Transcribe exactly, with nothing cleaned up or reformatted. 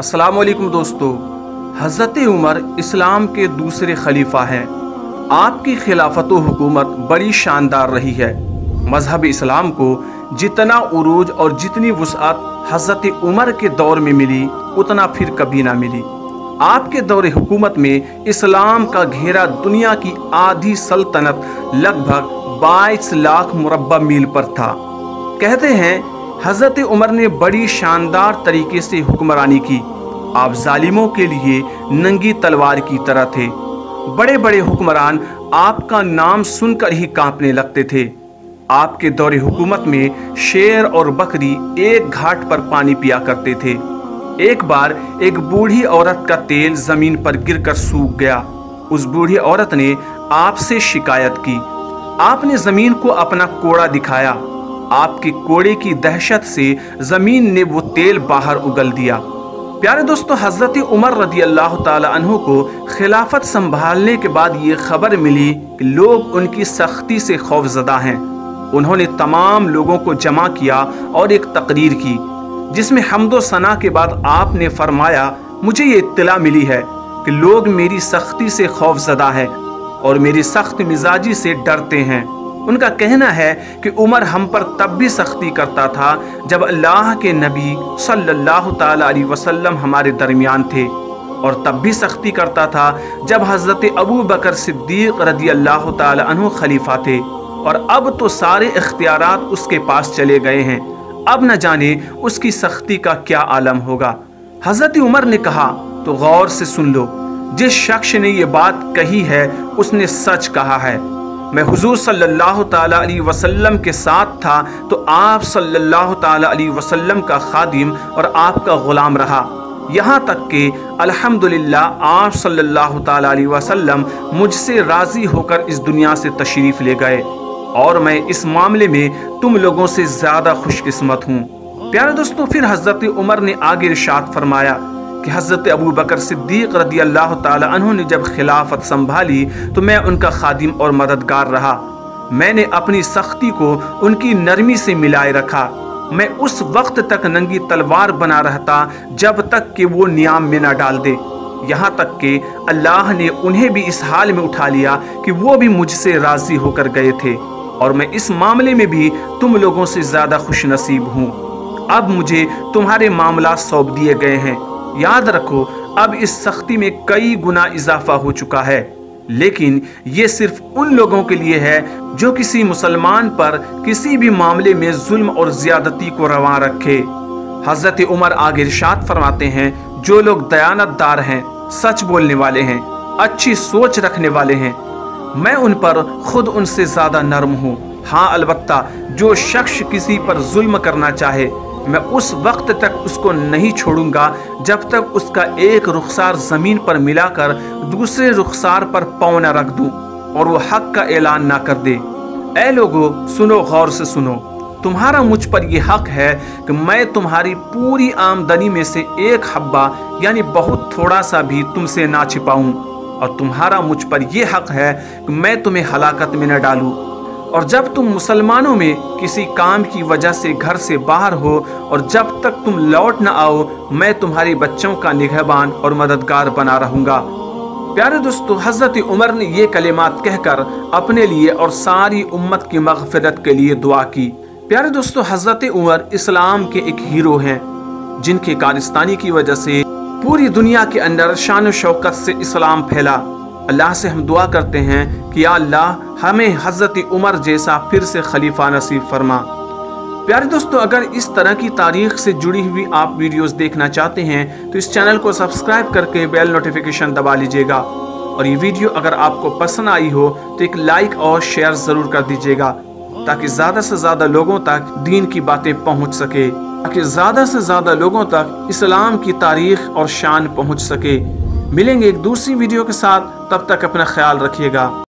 अस्सलाम वालेकुम दोस्तों, हजरत उमर इस्लाम के दूसरे खलीफा हैं। आपकी खिलाफत व हुकूमत बड़ी शानदार रही है। मजहब इस्लाम को जितना उरूज और जितनी वुसअत हजरत उमर के दौर में मिली उतना फिर कभी ना मिली। आपके दौरे हुकूमत में इस्लाम का घेरा दुनिया की आधी सल्तनत लगभग बाईस लाख मुरब्बा मील पर था। कहते हैं हज़रत उमर ने बड़ी शानदार तरीके से हुक्मरानी की। आप जालिमों के लिए नंगी तलवार की तरह थे। बड़े बड़े हुक्मरान आपका नाम सुनकर ही कांपने लगते थे। आपके दौरे हुकूमत में शेर और बकरी एक घाट पर पानी पिया करते थे। एक बार एक बूढ़ी औरत का तेल जमीन पर गिरकर सूख गया। उस बूढ़ी औरत ने आपसे शिकायत की। आपने जमीन को अपना कोड़ा दिखाया। आपके कोड़े की दहशत से जमीन ने वो तेल बाहर उगल दिया। प्यारे दोस्तों, हजरत उमर रदियल्लाहु ताला अन्हु को खिलाफत संभालने के बाद ये खबर मिली कि लोग उनकी सख्ती से खौफजदा हैं। उन्होंने तमाम लोगों को जमा किया और एक तकरीर की, जिसमें हम्दो सना के बाद आपने फरमाया, मुझे ये इत्तला मिली है कि लोग मेरी सख्ती से खौफजदा हैं और मेरी सख्त मिजाजी से डरते हैं। उनका कहना है कि उमर हम पर तब भी सख्ती करता था जब अल्लाह के नबी सल्लल्लाहु ताला अलैहि वसल्लम हमारे दरमियान थे, और तब भी सख्ती करता था जब हज़रत अबू बकर सिद्दीक रदियल्लाहु ताला अन्हु खलीफा थे, और अब तो सारे इख्तियारात उसके पास चले गए हैं। अब न जाने उसकी सख्ती का क्या आलम होगा। हज़रत उमर ने कहा तो गौर से सुन लो, जिस शख्स ने ये बात कही है उसने सच कहा है। मैं हुजूर सल्लल्लाहु ताला अलैहि वसल्लम के साथ था तो आप सल्लल्लाहु ताला अलैहि वसल्लम का खादिम और आपका ग़ुलाम रहा, यहाँ तक कि अल्हम्दुलिल्लाह आप सल्लल्लाहु ताला अलैहि वसल्लम मुझसे राज़ी होकर इस दुनिया से तशरीफ़ ले गए, और मैं इस मामले में तुम लोगों से ज़्यादा खुशकिस्मत हूँ। प्यारे दोस्तों, फिर हज़रत उमर ने आगे इरशाद फरमाया कि हज़रत अबू बकर सिद्दीक रदियल्लाहु ताला अन्हु ने जब खिलाफत संभाली तो मैं उनका खादिम और मददगार रहा। मैंने अपनी सख्ती को उनकी नरमी से मिलाए रखा। मैं उस वक्त तक नंगी तलवार बना रहता जब तक कि वो नियाम में ना डाल दे, यहाँ तक कि अल्लाह ने उन्हें भी इस हाल में उठा लिया कि वो भी मुझसे राज़ी होकर गए थे, और मैं इस मामले में भी तुम लोगों से ज़्यादा खुशनसीब हूँ। अब मुझे तुम्हारे मामला सौंप दिए गए हैं। याद रखो, अब इस सख्ती में कई गुना इजाफा हो चुका है, लेकिन ये सिर्फ उन लोगों के लिए है जो किसी मुसलमान पर किसी भी मामले में जुल्म और ज्यादती को रवां रखे। हजरत उमर आगे इरशाद फरमाते हैं, जो लोग दयानतदार हैं, सच बोलने वाले हैं, अच्छी सोच रखने वाले हैं, मैं उन पर खुद उनसे ज्यादा नरम हूँ। हाँ, अलबत्ता जो शख्स किसी पर जुल्म करना चाहे मैं उस वक्त तक उसको नहीं छोड़ूंगा जब तक उसका एक रुखसार ज़मीन पर मिलाकर दूसरे रुखसार पर पाँव न रख दूं और वो हक का ऐलान ना कर दे। ऐ लोगों, सुनो, गौर से सुनो, तुम्हारा मुझ पर यह हक है कि मैं तुम्हारी पूरी आमदनी में से एक हब्बा यानी बहुत थोड़ा सा भी तुमसे ना छिपाऊं, और तुम्हारा मुझ पर यह हक है कि मैं तुम्हें हलाकत में न डालूँ। और जब तुम मुसलमानों में किसी काम की वजह से घर से बाहर हो और जब तक तुम लौट न आओ मैं तुम्हारे बच्चों का निगहबान और मददगार बना रहूँगा। प्यारे दोस्तों, हज़रत उमर ने ये कलिमात कहकर अपने लिए और सारी उम्मत की मग़फ़िरत के लिए दुआ की। प्यारे दोस्तों, हज़रत उमर इस्लाम के एक हीरो हैं, जिनके कारस्तानी की वजह से पूरी दुनिया के अंदर शान शौकत से इस्लाम फैला। अल्लाह से हम दुआ करते हैं कि या अल्लाह हमें हज़रत उमर जैसा फिर से खलीफा नसीब फरमा। प्यारे दोस्तों, अगर इस तरह की तारीख से जुड़ी हुई आप वीडियोस देखना चाहते हैं तो इस चैनल को सब्सक्राइब करके बेल नोटिफिकेशन दबा लीजिएगा, और ये वीडियो अगर आपको पसंद आई हो तो एक लाइक और शेयर ज़रूर कर दीजिएगा, ताकि ज़्यादा से ज़्यादा लोगों तक दीन की बातें पहुँच सके, ताकि ज़्यादा से ज़्यादा लोगों तक इस्लाम की तारीख और शान पहुँच सके। मिलेंगे एक दूसरी वीडियो के साथ, तब तक अपना ख्याल रखिएगा।